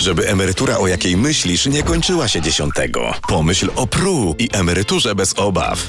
Żeby emerytura, o jakiej myślisz, nie kończyła się 10. Pomyśl o PRU i emeryturze bez obaw.